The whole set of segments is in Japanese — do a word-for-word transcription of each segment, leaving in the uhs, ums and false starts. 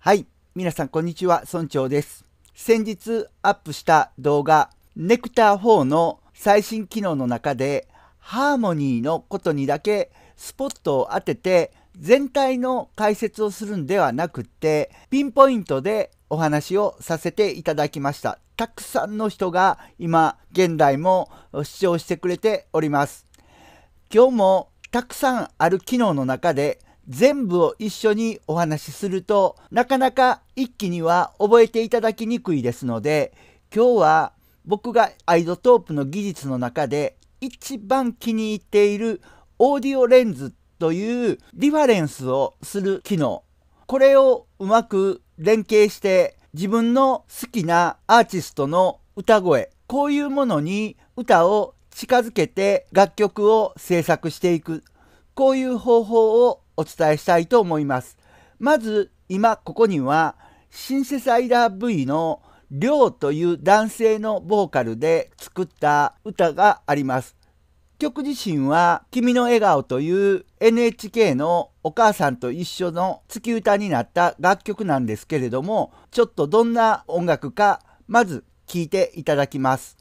はい、皆さんこんにちは、村長です。先日アップした動画、ネクターフォーの最新機能の中で、ハーモニーのことにだけスポットを当てて、全体の解説をするんではなくって、ピンポイントでお話をさせていただきました。たくさんの人が今現代も視聴してくれております。今日もたくさんある機能の中で、全部を一緒にお話しするとなかなか一気には覚えていただきにくいですので、今日は僕がアイドトープの技術の中で一番気に入っているオーディオレンズというリファレンスをする機能、これをうまく連携して自分の好きなアーティストの歌声、こういうものに歌を近づけて楽曲を制作していく、こういう方法をお伝えしたいと思います。まず今ここにはシンセサイザー ブイ のリョウという男性のボーカルで作った歌があります。曲自身は「君の笑顔」という エヌエイチケー のお母さんと一緒の月歌になった楽曲なんですけれども、ちょっとどんな音楽かまず聴いていただきます。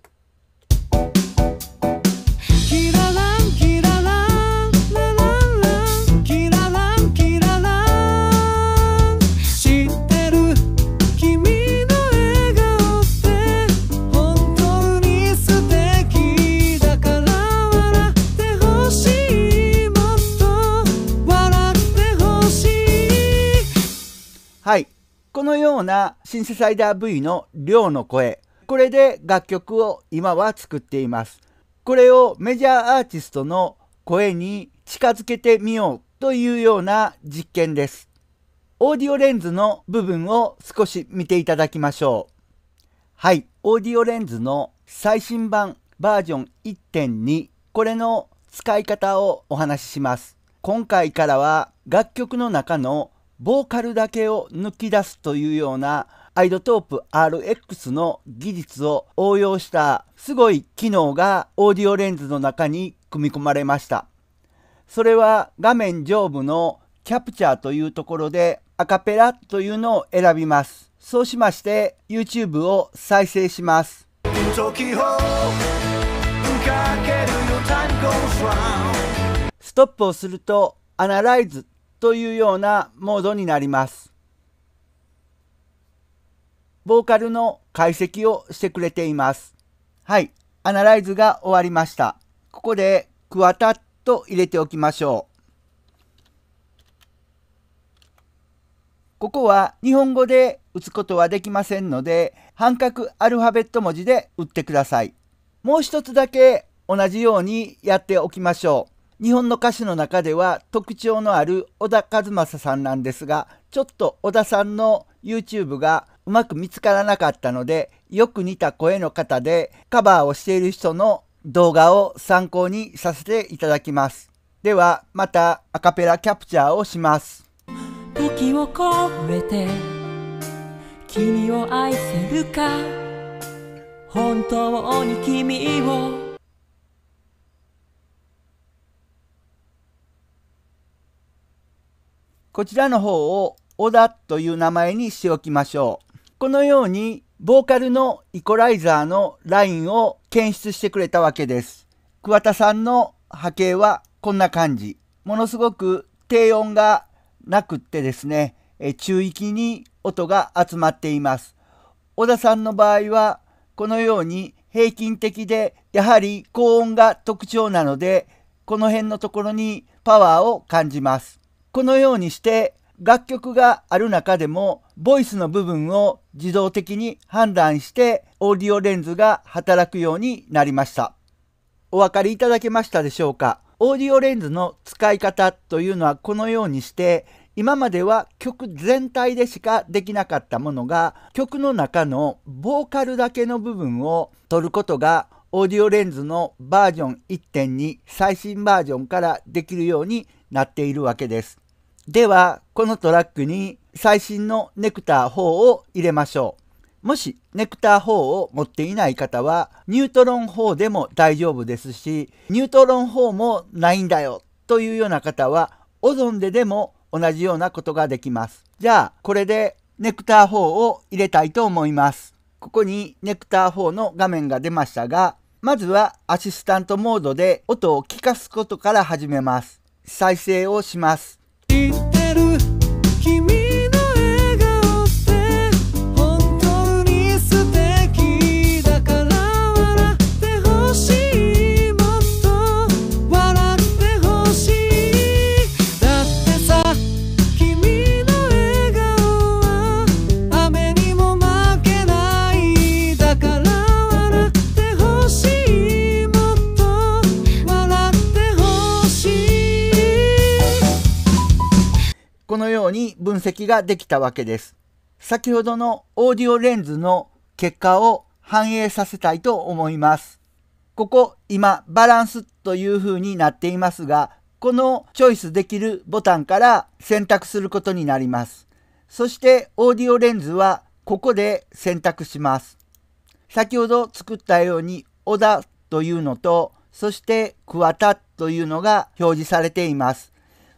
はい、このようなシンセサイザー ブイ の量の声、これで楽曲を今は作っています。これをメジャーアーティストの声に近づけてみようというような実験です。オーディオレンズの部分を少し見ていただきましょう。はい、オーディオレンズの最新版バージョン いってんに、 これの使い方をお話しします。今回からは楽曲の中のボーカルだけを抜き出すというようなアイドトープ アールエックス の技術を応用したすごい機能がオーディオレンズの中に組み込まれました。それは画面上部のキャプチャーというところでアカペラというのを選びます。そうしまして YouTube を再生します。ストップをするとアナライズというようなモードになります。ボーカルの解析をしてくれています。はい、アナライズが終わりました。ここでクワタッと入れておきましょう。ここは日本語で打つことはできませんので、半角アルファベット文字で打ってください。もう一つだけ同じようにやっておきましょう。日本の歌手の中では特徴のある小田和正さんなんですが、ちょっと小田さんの YouTube がうまく見つからなかったので、よく似た声の方でカバーをしている人の動画を参考にさせていただきます。ではまたアカペラキャプチャーをします。時を越えて君を愛せるか、本当に君をこちらの方を小田という名前にしておきましょう。このようにボーカルのイコライザーのラインを検出してくれたわけです。桑田さんの波形はこんな感じ。ものすごく低音がなくってですね、え中域に音が集まっています。小田さんの場合はこのように平均的で、やはり高音が特徴なので、この辺のところにパワーを感じます。このようにして楽曲がある中でもボイスの部分を自動的に判断してオーディオレンズが働くようになりました。お分かりいただけましたでしょうか。オーディオレンズの使い方というのはこのようにして、今までは曲全体でしかできなかったものが曲の中のボーカルだけの部分を取ることがオーディオレンズのバージョン いってんに 最新バージョンからできるようになっているわけです。ではこのトラックに最新のネクターフォーを入れましょう。もしネクターフォーを持っていない方はニュートロンフォーでも大丈夫ですし、ニュートロンフォーもないんだよというような方はオゾンででも同じようなことができます。じゃあこれでネクターフォーを入れたいと思います。ここにネクターフォーの画面が出ましたが、まずはアシスタントモードで音を聞かすことから始めます。再生をします。知ってる君の笑顔って本当に素敵だから笑ってほしい、もっと笑ってほしい。だってさ、君の笑顔は雨にも負けない、だから笑ってほしい、もっと笑ってほしい。このように分析ができたわけです。先ほどのオーディオレンズの結果を反映させたいと思います。ここ今バランスという風になっていますが、このチョイスできるボタンから選択することになります。そしてオーディオレンズはここで選択します。先ほど作ったように小田というのと、そして桑田というのが表示されています。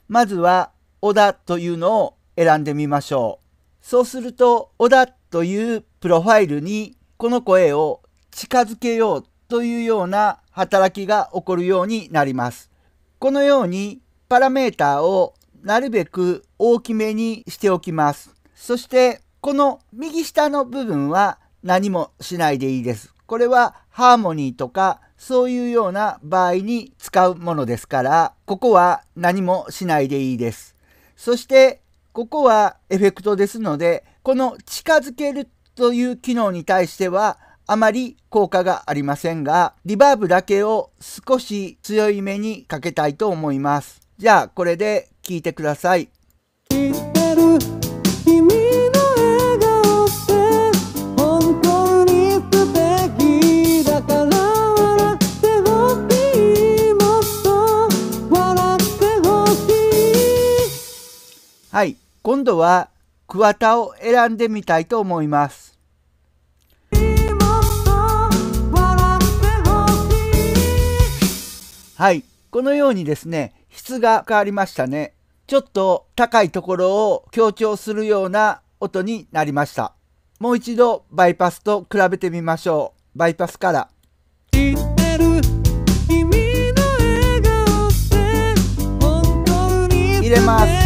まずは小田というのを選んでみましょう。そうすると小田というプロファイルにこの声を近づけようというような働きが起こるようになります。このようにパラメータをなるべく大きめにしておきます。そしてこの右下の部分は何もしないでいいです。これはハーモニーとかそういうような場合に使うものですから、ここは何もしないでいいです。そしてここはエフェクトですので、この近づけるという機能に対してはあまり効果がありませんが、リバーブだけを少し強いめにかけたいと思います。じゃあこれで聞いてください。はい、今度は桑田を選んでみたいと思います。はい、このようにですね、質が変わりましたね。ちょっと高いところを強調するような音になりました。もう一度バイパスと比べてみましょう。バイパスから。入れます。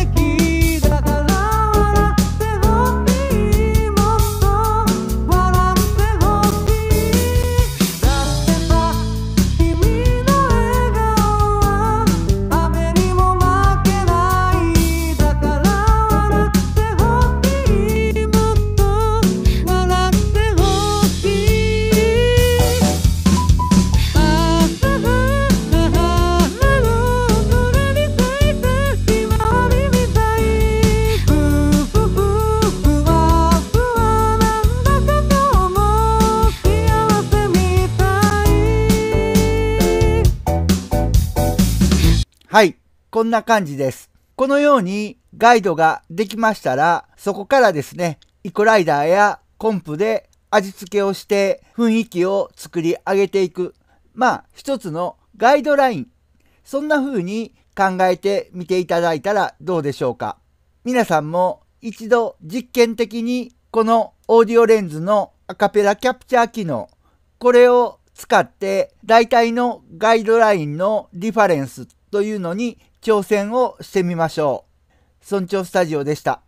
はい、こんな感じです。このようにガイドができましたら、そこからですね、イコライダーやコンプで味付けをして雰囲気を作り上げていく。まあ、一つのガイドライン。そんな風に考えてみていただいたらどうでしょうか。皆さんも一度実験的にこのオーディオレンズのアカペラキャプチャー機能、これを使って大体のガイドラインのリファレンスというのに挑戦をしてみましょう。村長スタジオでした。